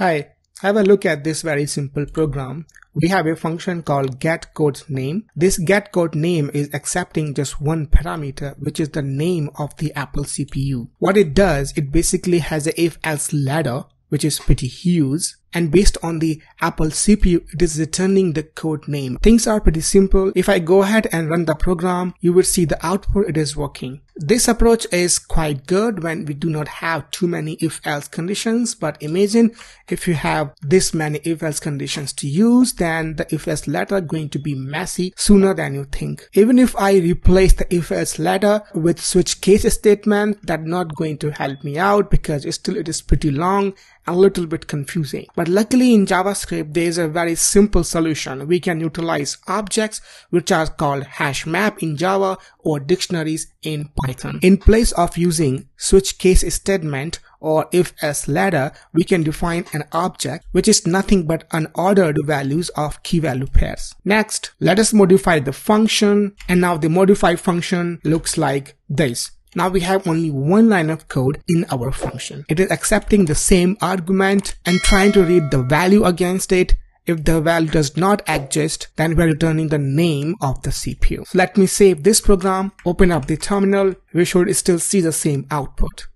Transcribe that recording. Hi, have a look at this very simple program. We have a function called getCodeName. This getCodeName is accepting just one parameter, which is the name of the Apple CPU. What it does, it basically has a if-else ladder, which is pretty huge, and based on the Apple CPU, it is returning the code name. Things are pretty simple. If I go ahead and run the program, you will see the output, it is working. This approach is quite good when we do not have too many if-else conditions, but imagine if you have this many if-else conditions to use, then the if-else ladder going to be messy sooner than you think. Even if I replace the if-else ladder with switch case statement, that's not going to help me out because it is pretty long and a little bit confusing. But luckily in JavaScript, there is a very simple solution. We can utilize objects which are called hash map in Java or dictionaries in Python. In place of using switch case statement or if-else ladder, we can define an object which is nothing but unordered values of key value pairs. Next, let us modify the function, and now the modify function looks like this. Now we have only one line of code in our function. It is accepting the same argument and trying to read the value against it. If the value does not exist, then we are returning the name of the CPU. So let me save this program, open up the terminal. We should still see the same output.